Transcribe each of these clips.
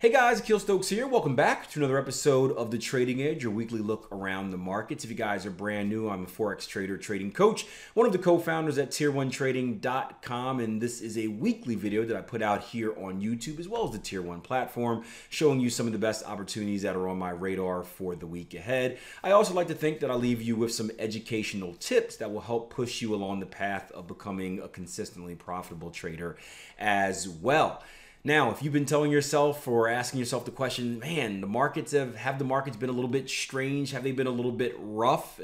Hey guys, Akil Stokes here. Welcome back to another episode of The Trading Edge, your weekly look around the markets. If you guys are brand new, I'm a Forex trader, trading coach, one of the co-founders at tier1trading.com, and this is a weekly video that I put out here on YouTube as well as the Tier One platform, showing you some of the best opportunities that are on my radar for the week ahead. I also like to think that I'll leave you with some educational tips that will help push you along the path of becoming a consistently profitable trader as well. Now, if you've been telling yourself or asking yourself the question, man, the markets have the markets been a little bit strange? Have they been a little bit rough?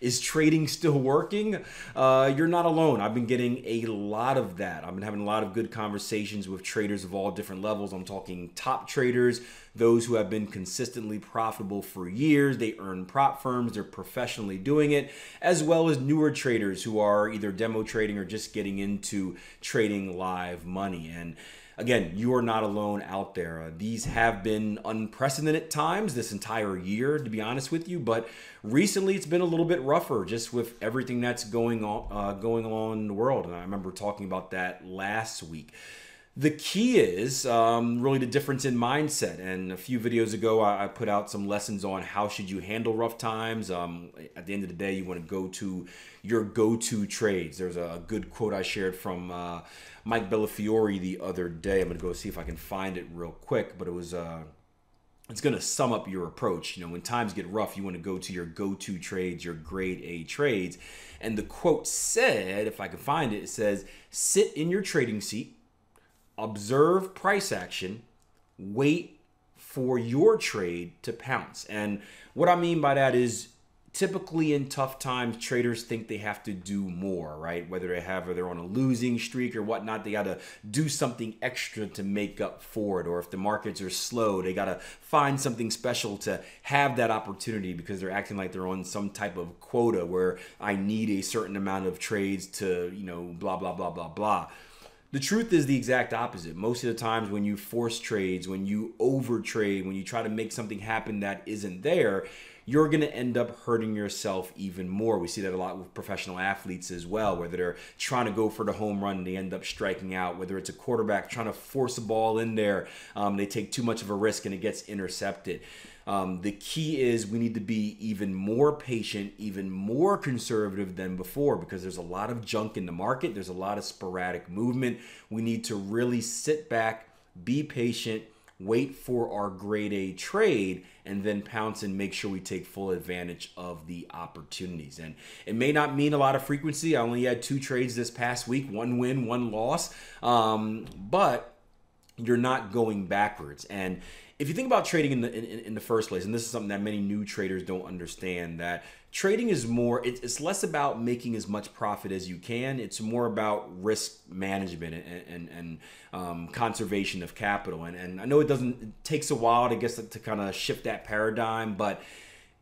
Is trading still working? You're not alone. I've been getting a lot of that. I've been having a lot of good conversations with traders of all different levels. I'm talking top traders, those who have been consistently profitable for years. They earn prop firms. They're professionally doing it, as well as newer traders who are either demo trading or just getting into trading live money. And again, you are not alone out there. These have been unprecedented times this entire year, to be honest with you, but recently it's been a little bit rougher just with everything that's going on in the world. And I remember talking about that last week. The key is really the difference in mindset. And a few videos ago, I put out some lessons on how should you handle rough times. At the end of the day, you want to go to your go-to trades. There's a good quote I shared from Mike Bellafiore the other day. I'm going to go see if I can find it real quick, but it was... It's going to sum up your approach. You know, when times get rough, you want to go to your go-to trades, your grade A trades. And the quote said, if I can find it, it says, sit in your trading seat, observe price action, wait for your trade to pounce. And what I mean by that is typically in tough times, traders think they have to do more, right? Whether they're on a losing streak or whatnot, they got to do something extra to make up for it. Or if the markets are slow, they got to find something special to have that opportunity because they're acting like they're on some type of quota where I need a certain amount of trades to, you know, blah, blah, blah, blah, blah. The truth is the exact opposite. Most of the times when you force trades, when you overtrade, when you try to make something happen that isn't there, you're going to end up hurting yourself even more. We see that a lot with professional athletes as well, whether they're trying to go for the home run and they end up striking out, whether it's a quarterback trying to force a ball in there, they take too much of a risk and it gets intercepted. The key is we need to be even more patient, even more conservative than before because there's a lot of junk in the market. There's a lot of sporadic movement. We need to really sit back, be patient, wait for our grade A trade, and then pounce and make sure we take full advantage of the opportunities. And it may not mean a lot of frequency. I only had 2 trades this past week, 1 win, 1 loss, but you're not going backwards. And if you think about trading in the first place, and this is something that many new traders don't understand, that trading is more, it's less about making as much profit as you can. It's more about risk management and conservation of capital. And I know it takes a while to kind of shift that paradigm, but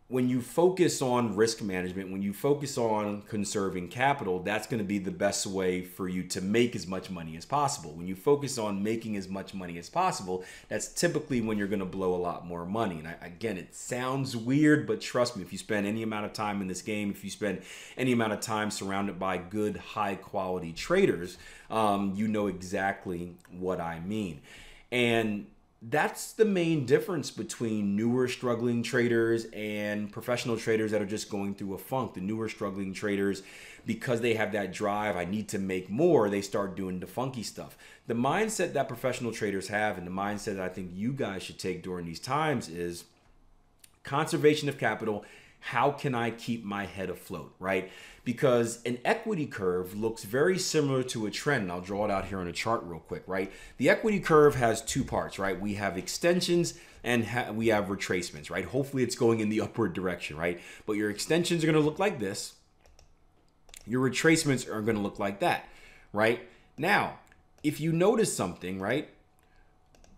when you focus on risk management, when you focus on conserving capital, that's going to be the best way for you to make as much money as possible. When you focus on making as much money as possible, that's typically when you're going to blow a lot more money. And again, it sounds weird, but trust me, if you spend any amount of time in this game, if you spend any amount of time surrounded by good, high-quality traders, you know exactly what I mean. And that's the main difference between newer struggling traders and professional traders that are just going through a funk. The newer struggling traders, because they have that drive, I need to make more, they start doing the funky stuff. The mindset that professional traders have and the mindset that I think you guys should take during these times is conservation of capital. How can I keep my head afloat, right? Because an equity curve looks very similar to a trend. And I'll draw it out here on a chart real quick, right? The equity curve has 2 parts, right? We have extensions and we have retracements, right? Hopefully it's going in the upward direction, right? But your extensions are gonna look like this. Your retracements are gonna look like that, right? Now, if you notice something, right,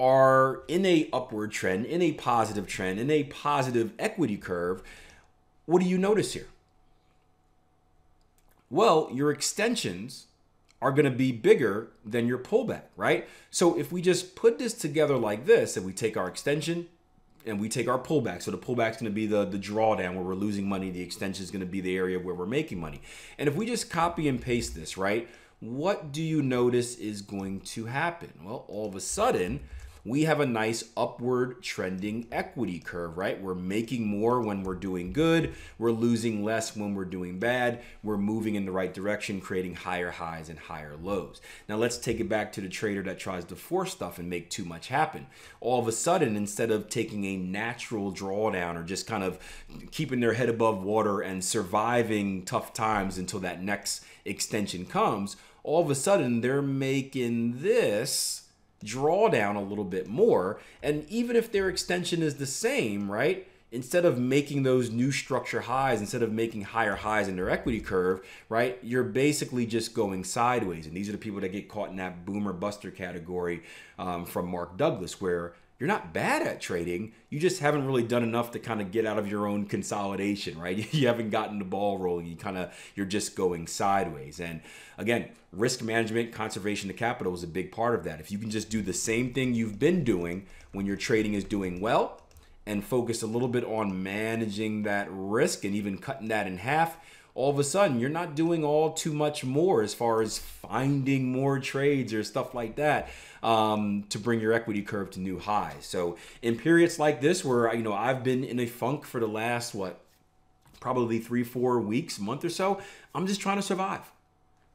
are in a upward trend, in a positive trend, in a positive equity curve, what do you notice here? Well, your extensions are going to be bigger than your pullback, right? So if we just put this together like this and we take our extension and we take our pullback, so the pullback's going to be the drawdown where we're losing money, the extension is going to be the area where we're making money. And if we just copy and paste this, right, what do you notice is going to happen? Well, all of a sudden, we have a nice upward trending equity curve, right? We're making more when we're doing good. We're losing less when we're doing bad. We're moving in the right direction, creating higher highs and higher lows. Now let's take it back to the trader that tries to force stuff and make too much happen. All of a sudden, instead of taking a natural drawdown or just kind of keeping their head above water and surviving tough times until that next extension comes, all of a sudden they're making this drawdown a little bit more. And even if their extension is the same, right? Instead of making those new structure highs, instead of making higher highs in their equity curve, right, you're basically just going sideways. And these are the people that get caught in that boomer buster category from Mark Douglas, where you're not bad at trading. You just haven't really done enough to kind of get out of your own consolidation, right? You haven't gotten the ball rolling. You're just going sideways. And again, risk management, conservation of capital is a big part of that. If you can just do the same thing you've been doing when your trading is doing well and focus a little bit on managing that risk and even cutting that in half, all of a sudden you're not doing all too much more as far as finding more trades or stuff like that to bring your equity curve to new highs. So in periods like this where, you know, I've been in a funk for the last, what, probably three, 4 weeks, month or so, I'm just trying to survive.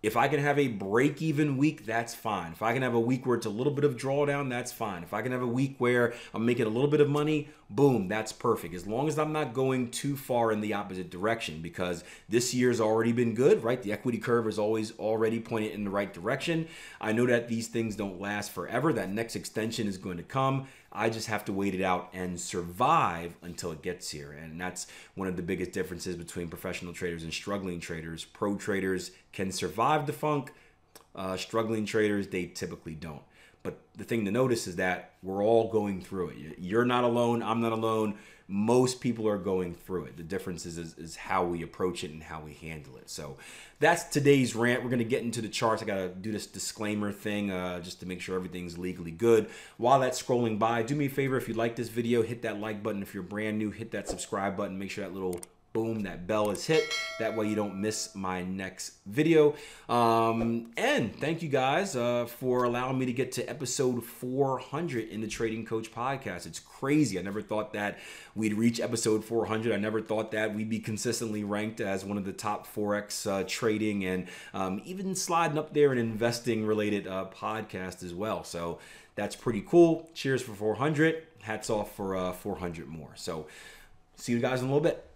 If I can have a break-even week, that's fine. If I can have a week where it's a little bit of drawdown, that's fine. If I can have a week where I'm making a little bit of money, boom, that's perfect. As long as I'm not going too far in the opposite direction, because this year's already been good, right? The equity curve is always already pointed in the right direction. I know that these things don't last forever. That next extension is going to come. I just have to wait it out and survive until it gets here. And that's one of the biggest differences between professional traders and struggling traders. Pro traders can survive the funk. Struggling traders, they typically don't. But the thing to notice is that we're all going through it. You're not alone. I'm not alone. Most people are going through it. The difference is how we approach it and how we handle it. So that's today's rant. We're going to get into the charts. I got to do this disclaimer thing just to make sure everything's legally good. While that's scrolling by, do me a favor. If you like this video, hit that like button. If you're brand new, hit that subscribe button. Make sure that little boom, that bell is hit. That way you don't miss my next video. And thank you guys for allowing me to get to episode 400 in the Trading Coach podcast. It's crazy. I never thought that we'd reach episode 400. I never thought that we'd be consistently ranked as one of the top Forex trading and even sliding up there in investing related podcast as well. So that's pretty cool. Cheers for 400. Hats off for 400 more. So see you guys in a little bit.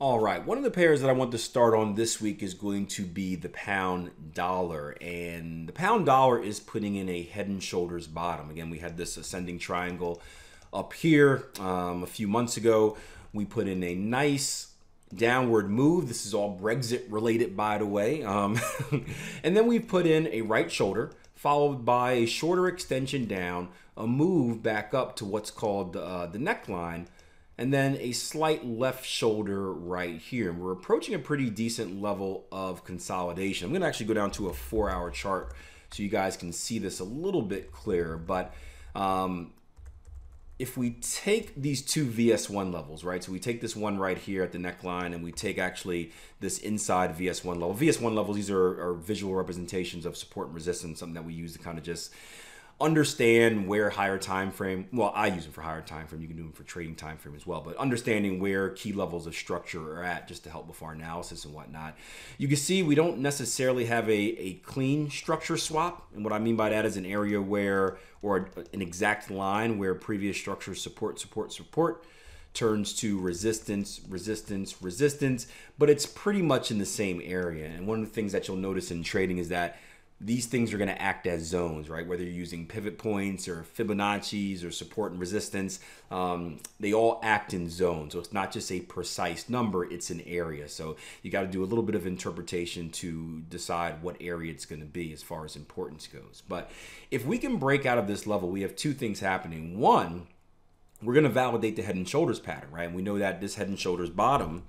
All right, one of the pairs that I want to start on this week is going to be the pound dollar. And the pound dollar is putting in a head and shoulders bottom. Again, we had this ascending triangle up here a few months ago. We put in a nice downward move. This is all Brexit related, by the way. And then we put in a right shoulder, followed by a shorter extension down, a move back up to what's called the neckline, and then a slight left shoulder right here. And we're approaching a pretty decent level of consolidation. I'm gonna actually go down to a 4-hour chart so you guys can see this a little bit clearer. But if we take these two VS1 levels, right? So we take this one right here at the neckline and we take actually this inside VS1 level. VS1 levels, these are visual representations of support and resistance, something that we use to kind of just understand where higher time frame, well, I use them for higher time frame, you can do them for trading time frame as well, but understanding where key levels of structure are at just to help with our analysis and whatnot. You can see we don't necessarily have a clean structure swap. And what I mean by that is an area where, or an exact line where previous structure support, support, support turns to resistance, resistance, resistance, but it's pretty much in the same area. And one of the things that you'll notice in trading is that these things are going to act as zones, right? Whether you're using pivot points or Fibonacci's or support and resistance, they all act in zones. So it's not just a precise number, it's an area. So you got to do a little bit of interpretation to decide what area it's going to be as far as importance goes. But if we can break out of this level, we have two things happening. One, we're going to validate the head and shoulders pattern, right? And we know that this head and shoulders bottom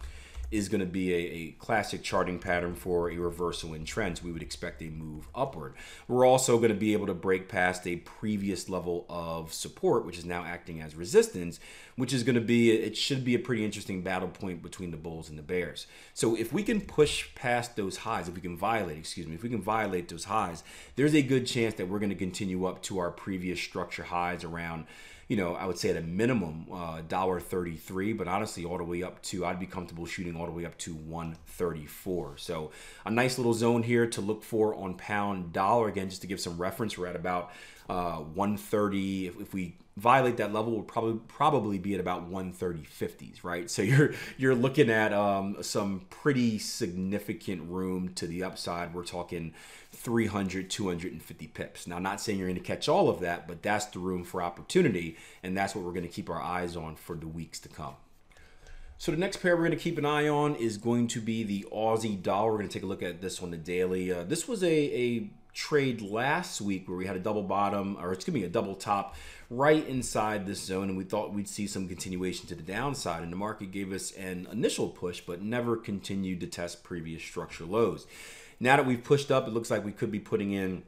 is going to be a classic charting pattern for a reversal in trends. We would expect a move upward. We're also going to be able to break past a previous level of support, which is now acting as resistance, which is going to be, it should be a pretty interesting battle point between the bulls and the bears. So if we can push past those highs, if we can violate, if we can violate those highs, there's a good chance that we're going to continue up to our previous structure highs around, you know, I would say at a minimum $1.33, but honestly all the way up to, I'd be comfortable shooting all the way up to $1.34. So a nice little zone here to look for on pound dollar. Again, just to give some reference, we're at about 130. If we violate that level, we'll probably be at about 130.50s, right? So you're looking at some pretty significant room to the upside. We're talking 300, 250 pips. Now, I'm not saying you're going to catch all of that, but that's the room for opportunity, and that's what we're going to keep our eyes on for the weeks to come. So the next pair we're going to keep an eye on is going to be the Aussie dollar. We're going to take a look at this on the daily. This was a trade last week where we had a double bottom, or it's gonna be a double top right inside this zone, and we thought we'd see some continuation to the downside, and the market gave us an initial push but never continued to test previous structure lows. Now that we've pushed up, it looks like we could be putting in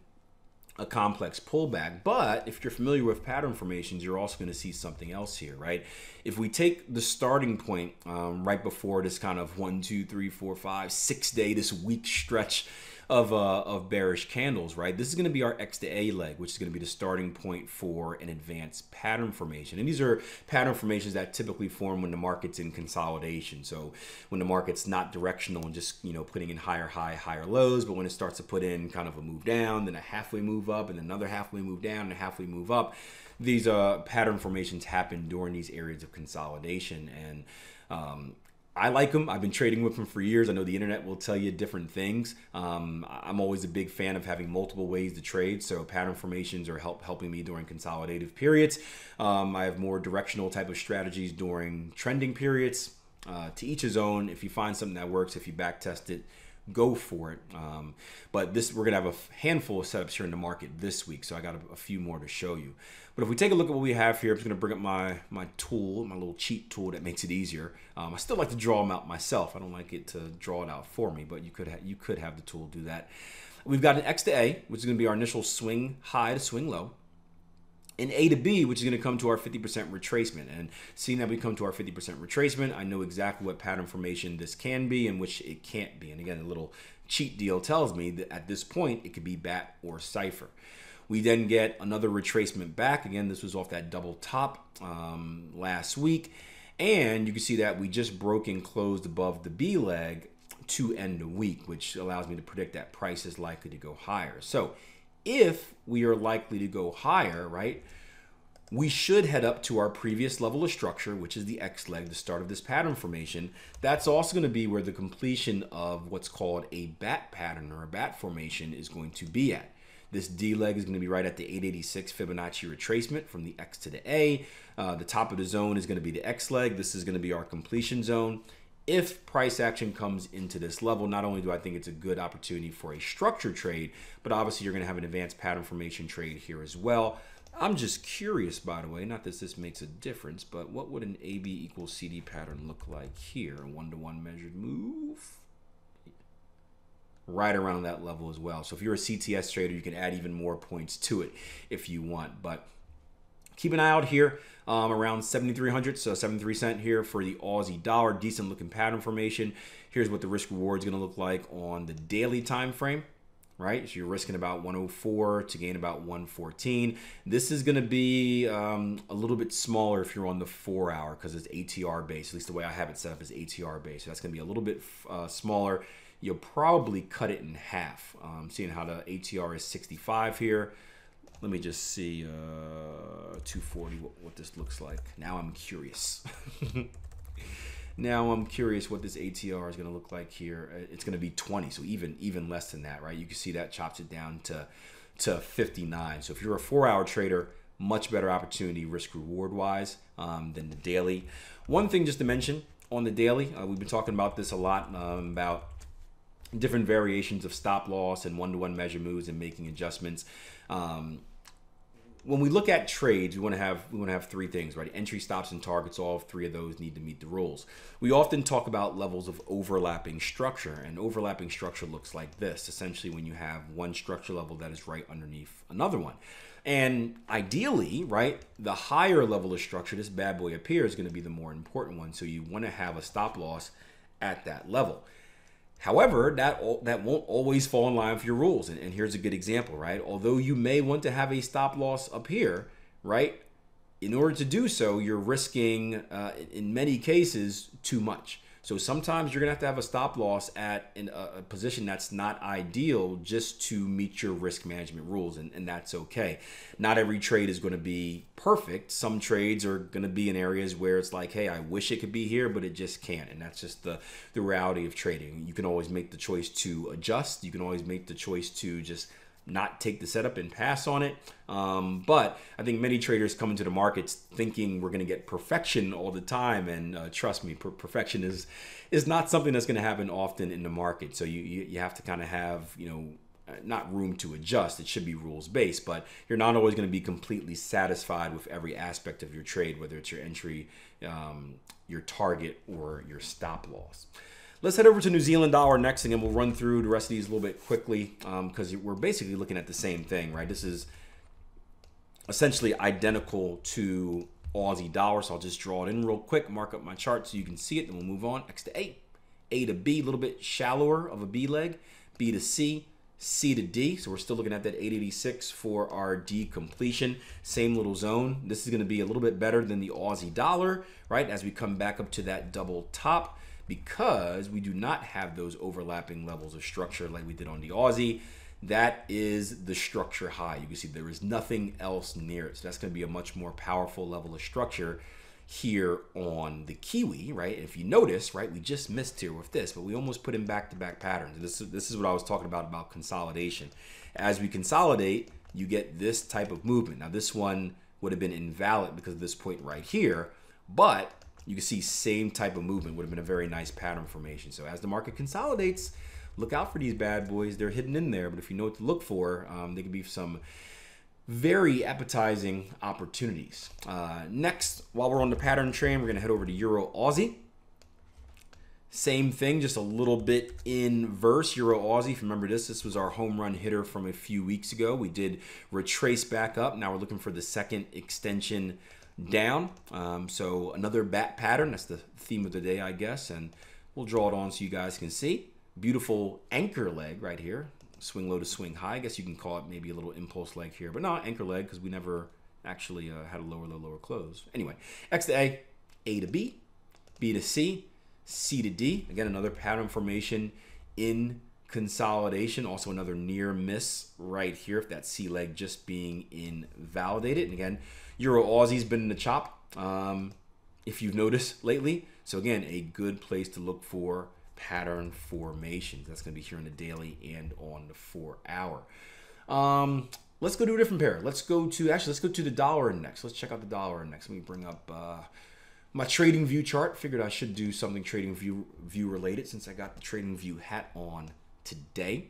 a complex pullback, but if you're familiar with pattern formations, you're also going to see something else here, right? If we take the starting point right before this kind of 1, 2, 3, 4, 5, 6 day, this week stretch of bearish candles, right? This is going to be our X to A leg, which is going to be the starting point for an advanced pattern formation. And these are pattern formations that typically form when the market's in consolidation. So when the market's not directional and just, you know, putting in higher high, higher lows, but when it starts to put in kind of a move down, then a halfway move up, and another halfway move down, and a halfway move up, these pattern formations happen during these areas of consolidation. And I like them. I've been trading with them for years. I know the internet will tell you different things. I'm always a big fan of having multiple ways to trade. So pattern formations are helping me during consolidative periods. I have more directional type of strategies during trending periods. To each his own. If you find something that works, if you back test it, go for it. But this, we're gonna have a handful of setups here in the market this week, so I got a few more to show you. But if we take a look at what we have here, I'm just gonna bring up my tool, my little cheat tool that makes it easier. I still like to draw them out myself. I don't like it to draw it out for me, but you could have the tool do that. We've got an X to A, which is gonna be our initial swing high to swing low, and A to B, which is going to come to our 50% retracement. And seeing that we come to our 50% retracement, I know exactly what pattern formation this can be and which it can't be. And again, a little cheat deal tells me that at this point, it could be BAT or Cypher. We then get another retracement back. Again, this was off that double top last week. And you can see that we just broke and closed above the B leg to end the week, which allows me to predict that price is likely to go higher. So if we are likely to go higher, right, we should head up to our previous level of structure, which is the X leg, the start of this pattern formation. That's also going to be where the completion of what's called a BAT pattern or a BAT formation is going to be at. This D leg is going to be right at the 886 Fibonacci retracement from the X to the A. The top of the zone is going to be the X leg. This is going to be our completion zone. If price action comes into this level, not only do I think it's a good opportunity for a structure trade, but obviously you're going to have an advanced pattern formation trade here as well. I'm just curious, by the way, not that this makes a difference, but what would an AB equals CD pattern look like here? A one-to-one measured move? Right around that level as well. So if you're a CTS trader, you can add even more points to it if you want, but keep an eye out here around 7,300, so 73¢ here for the Aussie dollar. Decent looking pattern formation. Here's what the risk reward is going to look like on the daily time frame, right? So you're risking about 104 to gain about 114. This is going to be a little bit smaller if you're on the 4 hour because it's ATR based. At least the way I have it set up is ATR based. So that's going to be a little bit smaller. You'll probably cut it in half. Seeing how the ATR is 65 here. Let me just see 240, what this looks like. Now I'm curious. Now I'm curious what this ATR is going to look like here. It's going to be 20, so even less than that, right? You can see that chops it down to 59. So if you're a 4 hour trader, much better opportunity risk reward wise than the daily. One thing just to mention on the daily, we've been talking about this a lot about different variations of stop loss and one-to-one measure moves and making adjustments. when we look at trades, we want to have three things, right? Entry, stops, and targets. All three of those need to meet the rules. We often talk about levels of overlapping structure, and overlapping structure looks like this. Essentially, when you have one structure level that is right underneath another one. And ideally, right, the higher level of structure, this bad boy up here, is going to be the more important one. So you want to have a stop loss at that level. However, that won't always fall in line with your rules. And here's a good example, right? Although you may want to have a stop loss up here, right? In order to do so, you're risking, in many cases, too much. So sometimes you're going to have a stop loss at a position that's not ideal just to meet your risk management rules, and that's okay. Not every trade is going to be perfect. Some trades are going to be in areas where it's like, hey, I wish it could be here, but it just can't, and that's just the reality of trading. You can always make the choice to adjust. You can always make the choice to just not take the setup and pass on it. But I think many traders come into the markets thinking we're going to get perfection all the time. And trust me, perfection is not something that's going to happen often in the market. So you have to kind of have, you know, not room to adjust. It should be rules based, but you're not always going to be completely satisfied with every aspect of your trade, whether it's your entry, your target, or your stop loss. Let's head over to New Zealand dollar next, and then we'll run through the rest of these a little bit quickly because we're basically looking at the same thing, right? This is essentially identical to Aussie dollar, so I'll just draw it in real quick, mark up my chart so you can see it, then we'll move on. X to A to B, a little bit shallower of a B leg, B to C, C to D, so we're still looking at that 886 for our D completion, same little zone. This is going to be a little bit better than the Aussie dollar, right, as we come back up to that double top, because we do not have those overlapping levels of structure like we did on the Aussie. That is the structure high. You can see there is nothing else near it. So that's going to be a much more powerful level of structure here on the Kiwi, right? If you notice, right, we just missed here with this, but we almost put in back-to-back patterns. And this is what I was talking about consolidation. As we consolidate, you get this type of movement. Now, this one would have been invalid because of this point right here, but you can see same type of movement would have been a very nice pattern formation. So as the market consolidates, look out for these bad boys. They're hidden in there, but if you know what to look for, they could be some very appetizing opportunities. Next, while we're on the pattern train, we're gonna head over to Euro Aussie. Same thing, just a little bit inverse. Euro Aussie, if you remember this was our home run hitter from a few weeks ago. We did retrace back up. Now we're looking for the second extension down, so another bat pattern. That's the theme of the day, I guess, and we'll draw it on so you guys can see. Beautiful anchor leg right here, swing low to swing high. I guess you can call it maybe a little impulse leg here, but not anchor leg because we never actually had a lower close. Anyway, X to A to B, B to C, C to D. Again, another pattern formation in consolidation, also another near miss right here, if that C leg just being invalidated. And again, Euro Aussie's been in the chop, if you've noticed lately. So again, a good place to look for pattern formations. That's going to be here on the daily and on the 4 hour. Let's go to a different pair. Let's go to the dollar index. Let's check out the dollar index. Let me bring up my trading view chart. Figured I should do something trading view related since I got the trading view hat on today.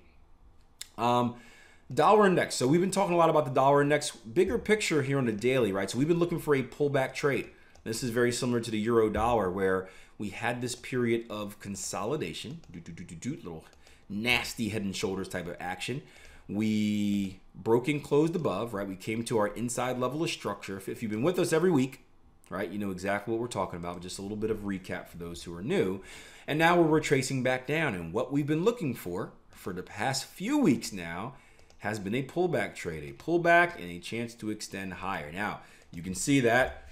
Dollar index. So we've been talking a lot about the dollar index. Bigger picture here on the daily, right? So we've been looking for a pullback trade. This is very similar to the euro dollar, where we had this period of consolidation, little nasty head and shoulders type of action. We broke and closed above, right? We came to our inside level of structure. If you've been with us every week, right, you know exactly what we're talking about, but just a little bit of recap for those who are new. And now we're retracing back down. And what we've been looking for the past few weeks now, has been a pullback trade, a pullback and a chance to extend higher. Now, you can see that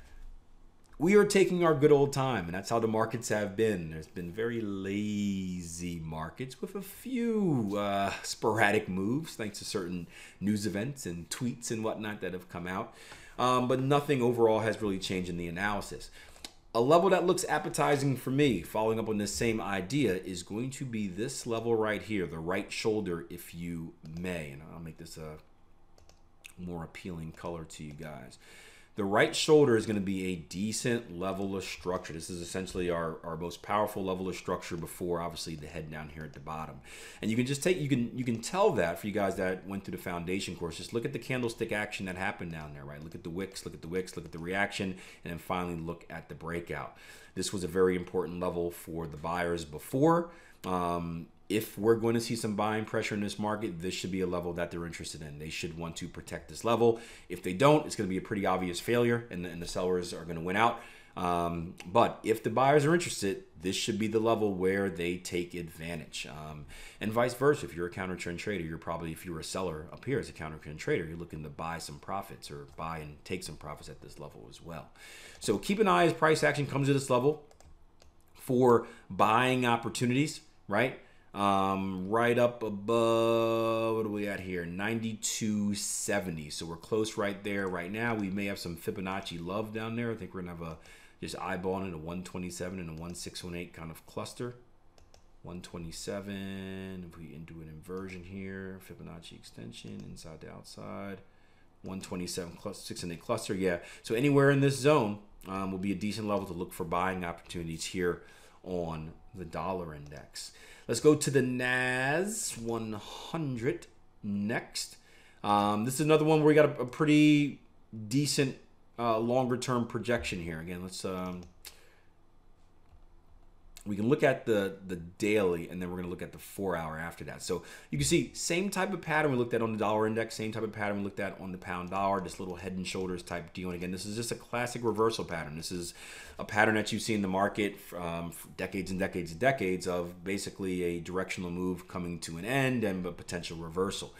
we are taking our good old time, and that's how the markets have been. There's been very lazy markets with a few sporadic moves, thanks to certain news events and tweets and whatnot that have come out, but nothing overall has really changed in the analysis. A level that looks appetizing for me, following up on this same idea, is going to be this level right here, the right shoulder, if you may. And I'll make this a more appealing color to you guys. The right shoulder is going to be a decent level of structure. This is essentially our most powerful level of structure before, obviously, the head down here at the bottom. And you can just take, you can tell that for you guys that went through the foundation course. Just look at the candlestick action that happened down there, right? Look at the wicks, look at the wicks, look at the reaction, and then finally look at the breakout. This was a very important level for the buyers before. If we're going to see some buying pressure in this market, this should be a level that they're interested in. They should want to protect this level. If they don't, it's going to be a pretty obvious failure, and the sellers are going to win out. But if the buyers are interested, this should be the level where they take advantage. And vice versa, if you're a counter-trend trader, you're probably, if you're a seller up here as a counter-trend trader, you're looking to buy some profits or buy and take some profits at this level as well. So keep an eye as price action comes to this level for buying opportunities, right? Right up above, what are we at here? 92.70. So we're close right there right now. We may have some Fibonacci love down there. I think we're gonna have a, just eyeballing it, a 127 and a 1618 kind of cluster. 127, if we do an inversion here, Fibonacci extension inside to outside. 127 cluster, 618 cluster, yeah. So anywhere in this zone will be a decent level to look for buying opportunities here on the dollar index. Let's go to the NAS 100 next. This is another one where we got a pretty decent longer term projection here. Again, let's we can look at the daily, and then we're going to look at the 4 hour after that. So you can see same type of pattern we looked at on the dollar index, same type of pattern we looked at on the pound dollar, this little head and shoulders type deal. And again, this is just a classic reversal pattern. This is a pattern that you see in the market for decades and decades and decades of basically a directional move coming to an end and a potential reversal.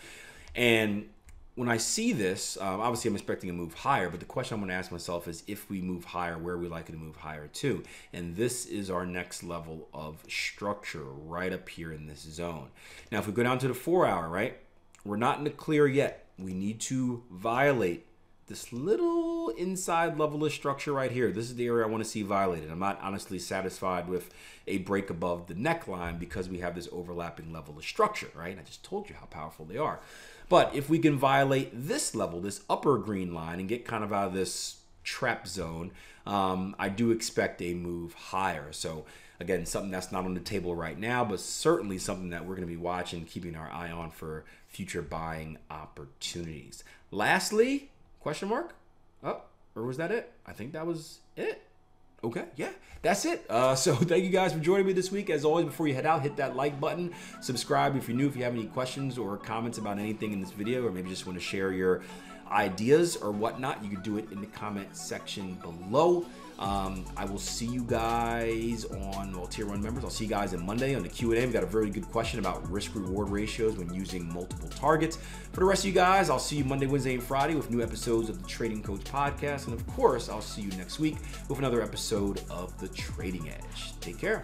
And when I see this, obviously I'm expecting a move higher, but the question I'm going to ask myself is, if we move higher, where are we likely to move higher to? And this is our next level of structure right up here in this zone. Now, if we go down to the 4 hour, right, we're not in the clear yet. We need to violate this little inside level of structure right here. This is the area I want to see violated. I'm not honestly satisfied with a break above the neckline because we have this overlapping level of structure, right? I just told you how powerful they are. But if we can violate this level, this upper green line, and get kind of out of this trap zone, I do expect a move higher. So again, something that's not on the table right now, but certainly something that we're going to be watching, keeping our eye on for future buying opportunities. Lastly, question mark? Oh, or was that it? I think that was it. Okay, yeah, that's it. So thank you guys for joining me this week. As always, before you head out, hit that like button, subscribe if you're new, if you have any questions or comments about anything in this video, or maybe just want to share your ideas or whatnot, you can do it in the comment section below. I will see you guys on, well, Tier One members, I'll see you guys on Monday on the Q&A. We've got a very good question about risk-reward ratios when using multiple targets. For the rest of you guys, I'll see you Monday, Wednesday, and Friday with new episodes of the Trading Coach Podcast. And of course, I'll see you next week with another episode of The Trading Edge. Take care.